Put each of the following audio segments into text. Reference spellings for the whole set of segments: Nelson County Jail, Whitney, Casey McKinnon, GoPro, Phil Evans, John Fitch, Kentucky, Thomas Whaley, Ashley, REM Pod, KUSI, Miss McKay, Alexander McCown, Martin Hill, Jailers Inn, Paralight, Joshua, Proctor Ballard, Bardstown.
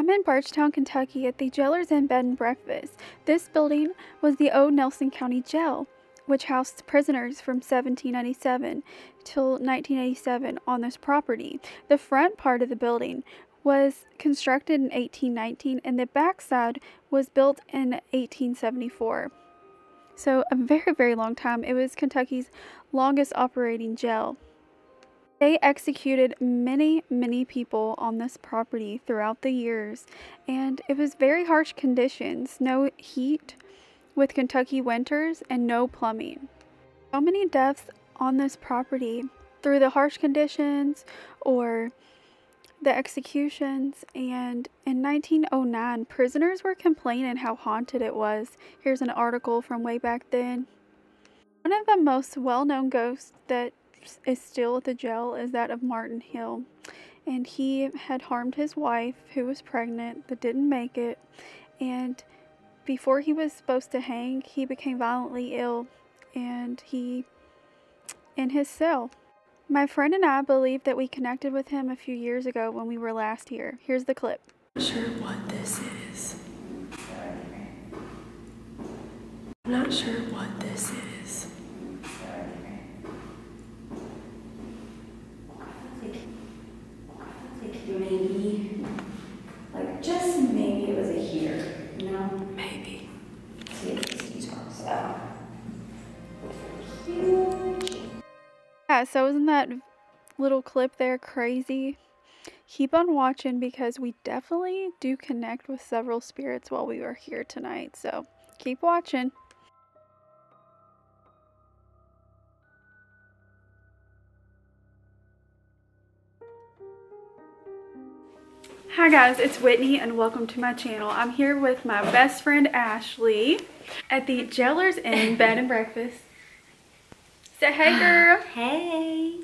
I'm in Bardstown, Kentucky at the Jailers Inn Bed and Breakfast. This building was the old Nelson County Jail, which housed prisoners from 1797 till 1987 on this property. The front part of the building was constructed in 1819 and the backside was built in 1874. So a very, very long time. It was Kentucky's longest operating jail. They executed many, many people on this property throughout the years, and it was very harsh conditions, no heat with Kentucky winters and no plumbing. So many deaths on this property through the harsh conditions or the executions, and in 1909, prisoners were complaining how haunted it was. Here's an article from way back then. One of the most well-known ghosts that is still at the jail is that of Martin Hill, and he had harmed his wife, who was pregnant but didn't make it, and before he was supposed to hang, he became violently ill, and he in his cell. My friend and I believe that we connected with him a few years ago when we were last here. Here's the clip. I'm not sure what this is. I'm not sure what this is. Maybe, like just maybe it was a here, you know? Maybe. Yeah, so isn't that little clip there crazy? Keep on watching because we definitely do connect with several spirits while we were here tonight, so keep watching. Hi guys, it's Whitney and welcome to my channel. I'm here with my best friend Ashley at the Jailers Inn Bed and Breakfast. Say hey girl. Hey.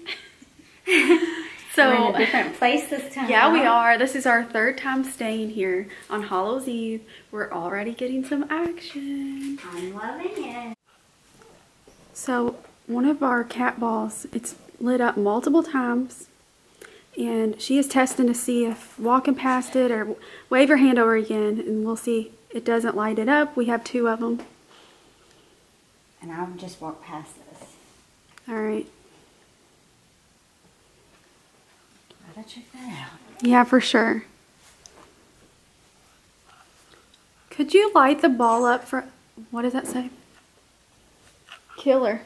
So we're in a different place this time. Yeah, we are. This is our third time staying here on Hallows Eve. We're already getting some action. I'm loving it. So one of our cat balls, it's lit up multiple times. And she is testing to see if walking past it or wave your hand over again, and we'll see. It doesn't light it up. We have two of them. And I've just walked past this. All right. Gotta check that out. Yeah, for sure. Could you light the ball up for, what does that say? Killer.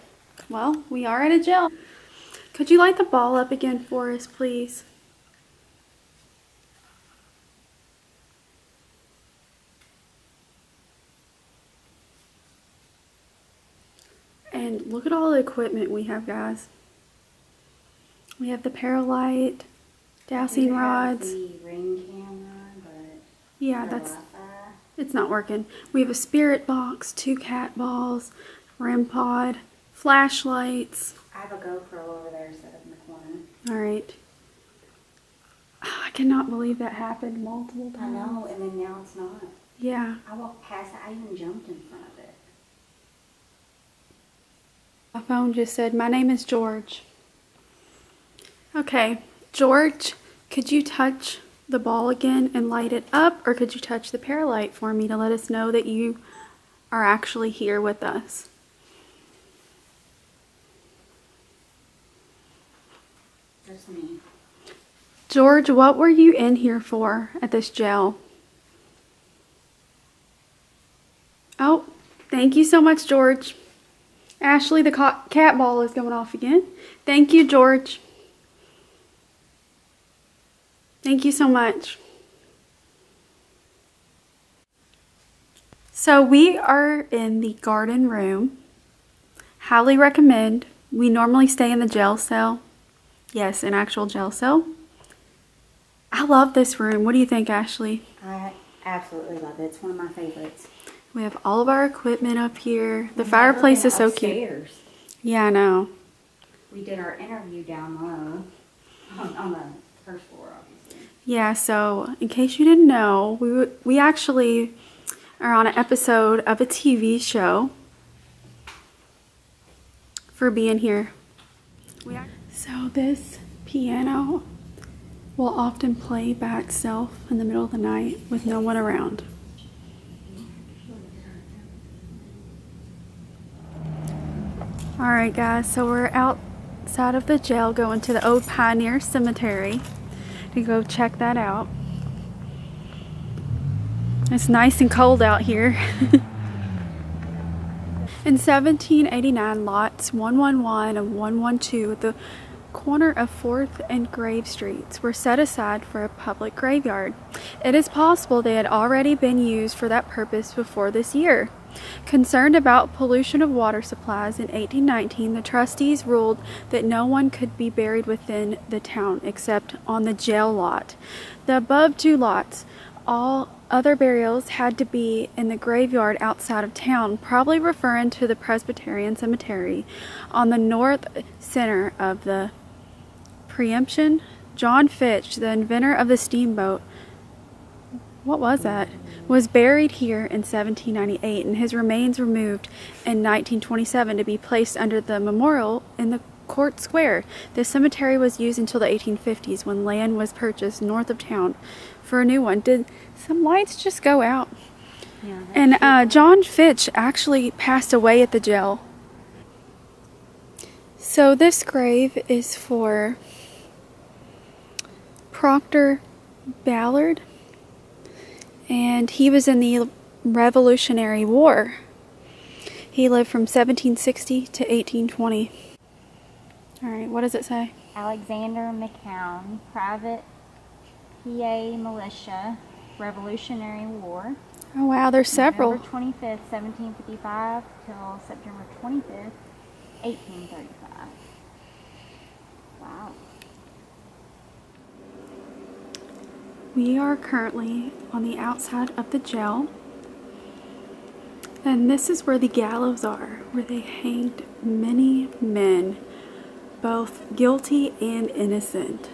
Well, we are in a jail. Could you light the ball up again for us, please? And look at all the equipment we have, guys. We have the Paralight, dowsing rods. The ring camera, but yeah, that's Wi-Fi. It's not working. We have a spirit box, two cat balls, REM pod, flashlights. I have a GoPro over there set up in the corner. Alright. Oh, I cannot believe that happened multiple times. I know, and then now it's not. Yeah. I walked past it. I even jumped in front of it. My phone just said, my name is George. Okay. George, could you touch the ball again and light it up? Or could you touch the Paralight for me to let us know that you are actually here with us? Me. George, what were you in here for at this jail? Oh, thank you so much, George. Ashley, the cat ball is going off again. Thank you, George. Thank you so much. So we are in the garden room. Highly recommend. We normally stay in the jail cell. Yes, an actual jail cell. I love this room. What do you think, Ashley? I absolutely love it. It's one of my favorites. We have all of our equipment up here. The fireplace is so cute. Yeah, I know. We did our interview down low on the first floor, obviously. Yeah, so in case you didn't know, we actually are on an episode of a TV show for being here. So this piano will often play by itself in the middle of the night with no one around. Alright guys, so we're outside of the jail going to the Old Pioneer Cemetery to go check that out. It's nice and cold out here. In 1789, lots 111 and 112 at the corner of 4th and Grave Streets were set aside for a public graveyard. It is possible they had already been used for that purpose before this year. Concerned about pollution of water supplies in 1819, the trustees ruled that no one could be buried within the town except on the jail lot. The above two lots, all other burials had to be in the graveyard outside of town, probably referring to the Presbyterian Cemetery on the north center of the preemption. John Fitch, the inventor of the steamboat, was buried here in 1798 and his remains removed in 1927 to be placed under the memorial in the court square. This cemetery was used until the 1850s when land was purchased north of town for a new one. Did some lights just go out? Yeah, and John Fitch actually passed away at the jail. So this grave is for Proctor Ballard, and he was in the Revolutionary War. He lived from 1760 to 1820. All right, what does it say? Alexander McCown, private PA militia, Revolutionary War. Oh wow, there's several. November 25th, 1755 till September 25th, 1835. Wow. We are currently on the outside of the jail, and this is where the gallows are, where they hanged many men, both guilty and innocent.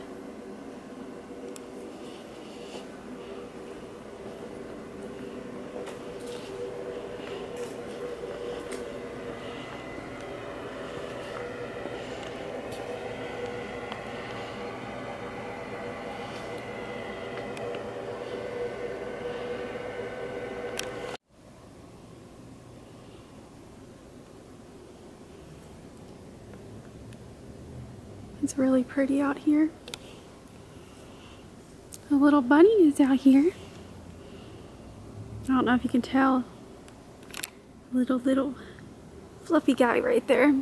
It's really pretty out here. A little bunny is out here. I don't know if you can tell. Little fluffy guy right there.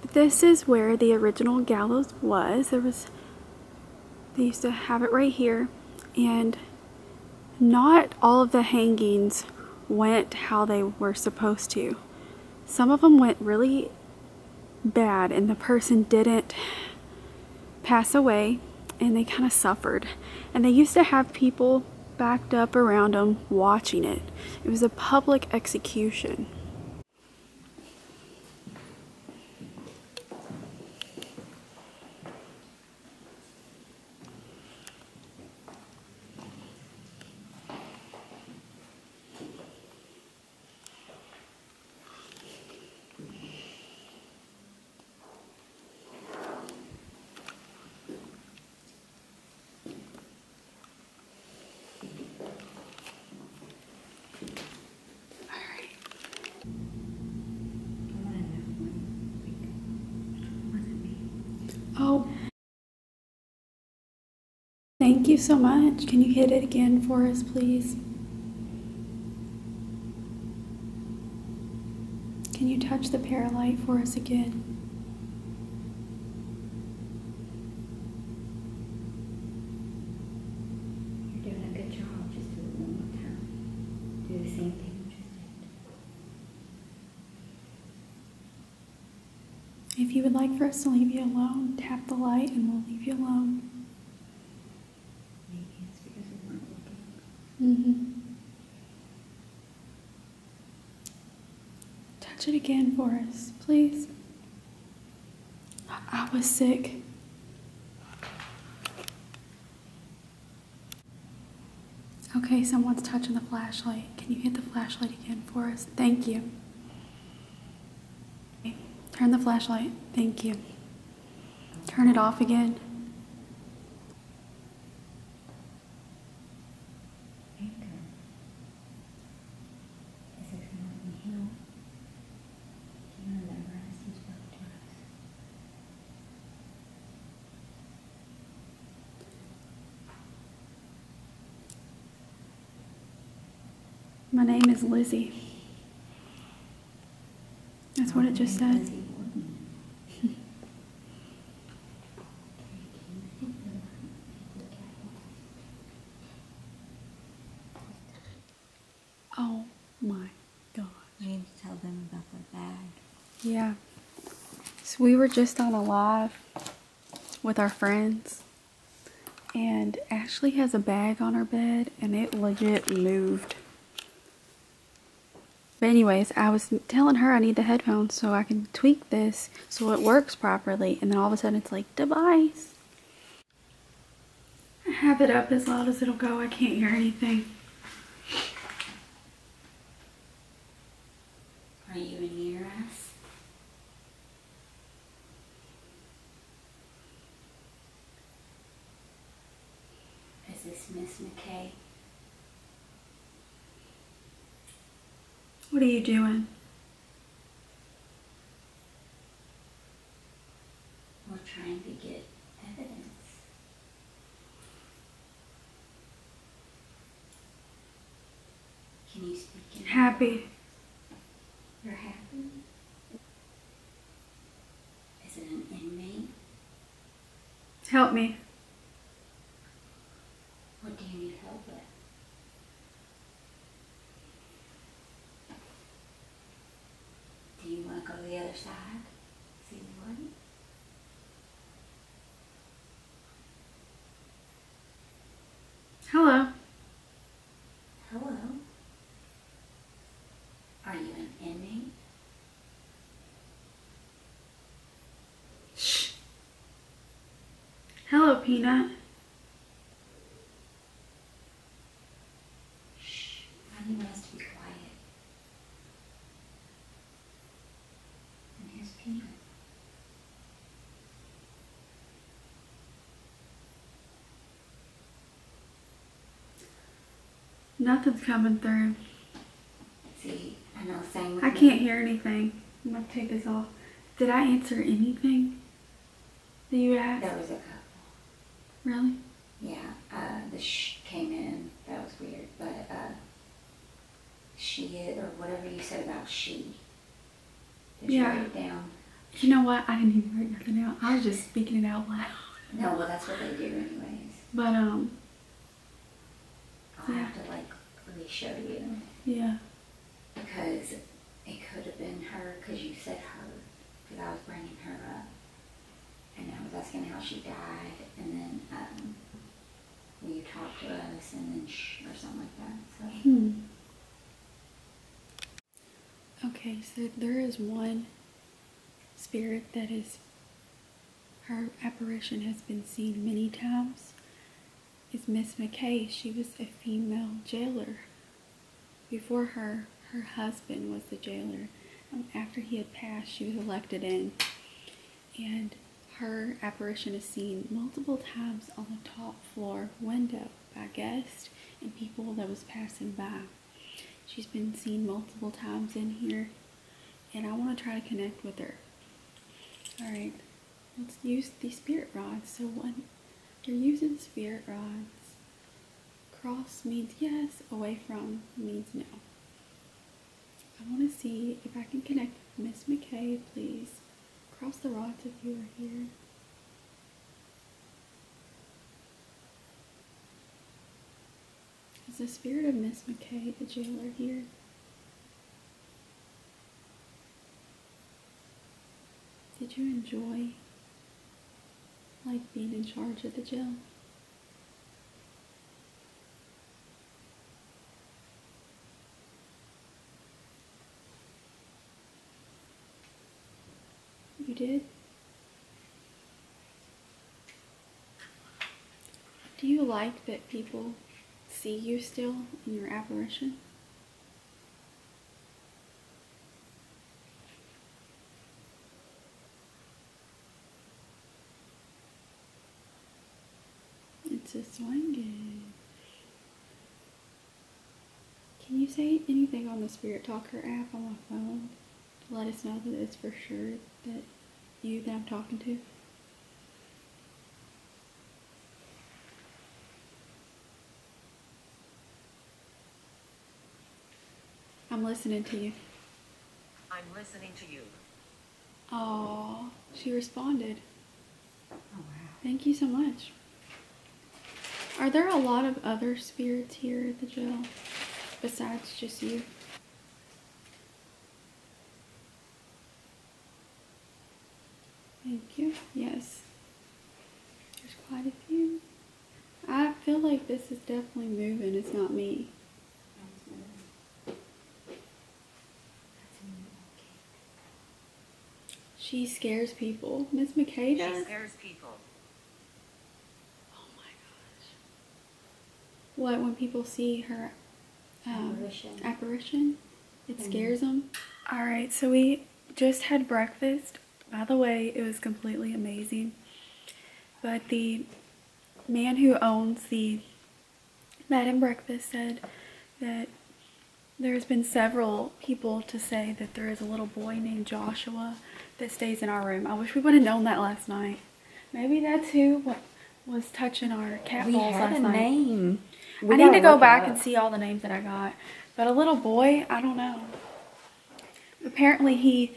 But this is where the original gallows was. They used to have it right here, and not all of the hangings went how they were supposed to. Some of them went really bad and the person didn't pass away and they kind of suffered, and they used to have people backed up around them watching it. It was a public execution. Thank you so much. Can you hit it again for us, please? Can you touch the paralight for us again? You're doing a good job. Just do it one more time. Do the same thing. Just if you would like for us to leave you alone, tap the light and we'll leave you alone. Touch it again for us, please. I was sick. Okay, someone's touching the flashlight. Can you hit the flashlight again for us? Thank you. Okay, turn the flashlight. Thank you. Turn it off again. My name is Lizzie. That's what it just said. Oh my gosh. I need to tell them about the bag. Yeah. So we were just on a live with our friends, and Ashley has a bag on her bed, and it legit moved. But anyways, I was telling her I need the headphones so I can tweak this so it works properly, and then all of a sudden it's like, device. I have it up as loud as it'll go. I can't hear anything. Are you in here, Ass? Is this Miss McKay? What are you doing? We're trying to get evidence. Can you speak in? Happy. You're happy? Is it an inmate? Help me. What do you need help with? Do you want to go to the other side? See what? Hello. Hello. Are you an inmate? Shh. Hello, Peanut. Nothing's coming through. See, I know. Same with me. I can't hear anything. I'm gonna take this off. Did I answer anything that you asked? There was a couple. Really? Yeah. The shh came in. That was weird. But she or whatever you said about she. Did you write it down? You know what? I didn't even write nothing down. I was just speaking it out loud. No, well that's what they do anyways. But I have to like re-show you. Yeah. Because it could have been her, because you said her, because I was bringing her up, and I was asking how she died, and then will you talk to us, and then shh, or something like that. So. Okay, so there is one spirit that is, her apparition has been seen many times. Is Miss McKay. She was a female jailer. Before her, her husband was the jailer. After he had passed, she was elected in. And her apparition is seen multiple times on the top floor window by guests and people that was passing by. She's been seen multiple times in here, and I want to try to connect with her. Alright, let's use the spirit rods. So one. You're using spirit rods. Cross means yes, away from means no. I want to see if I can connect with Miss McKay, please. Cross the rods if you are here. Is the spirit of Miss McKay, the jailer, here? Did you enjoy like being in charge of the jail? You did? Do you like that people see you still in your apparition? Just swinging. Can you say anything on the Spirit Talker app on my phone to let us know that it's for sure that you that I'm talking to? I'm listening to you. I'm listening to you. Oh, she responded. Oh, wow. Thank you so much. Are there a lot of other spirits here at the jail besides just you? Thank you. Yes. There's quite a few. I feel like this is definitely moving. It's not me. She scares people. Miss McKay does. She scares people. Oh my gosh. What, when people see her apparition, it scares them? Alright, so we just had breakfast. By the way, it was completely amazing. But the man who owns the bed and breakfast said that there's been several people to say that there is a little boy named Joshua that stays in our room. I wish we would have known that last night. Maybe that's who was touching our cat balls last night. I need to go back and see all the names that I got. But a little boy, I don't know. Apparently he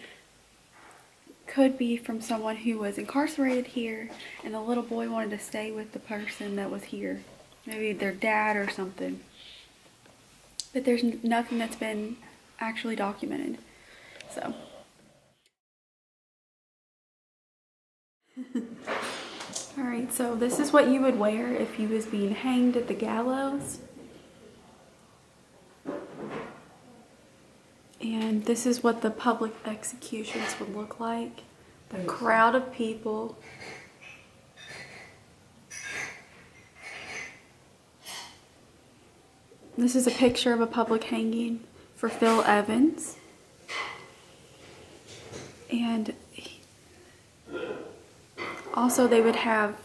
could be from someone who was incarcerated here, and the little boy wanted to stay with the person that was here. Maybe their dad or something. But there's nothing that's been actually documented, so. All right, so this is what you would wear if you was being hanged at the gallows. And this is what the public executions would look like. The crowd of people. This is a picture of a public hanging for Phil Evans. And also they would have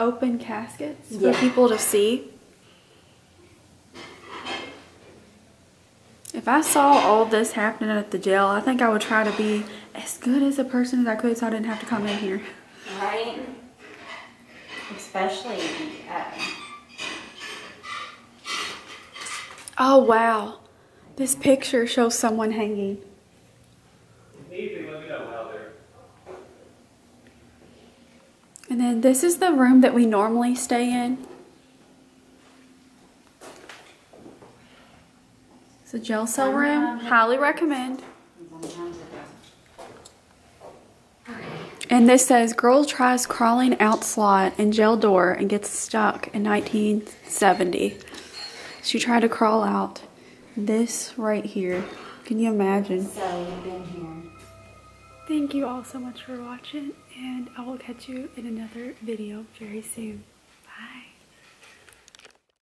open caskets for people to see. If I saw all this happening at the jail, I think I would try to be as good as a person as I could so I didn't have to come in here. Right? Especially... Oh, wow. This picture shows someone hanging. And then this is the room that we normally stay in. It's a jail cell room. Highly recommend. And this says, girl tries crawling out slot in jail door and gets stuck in 1970. She tried to crawl out. This right here. Can you imagine? So you've been here. Thank you all so much for watching, and I will catch you in another video very soon.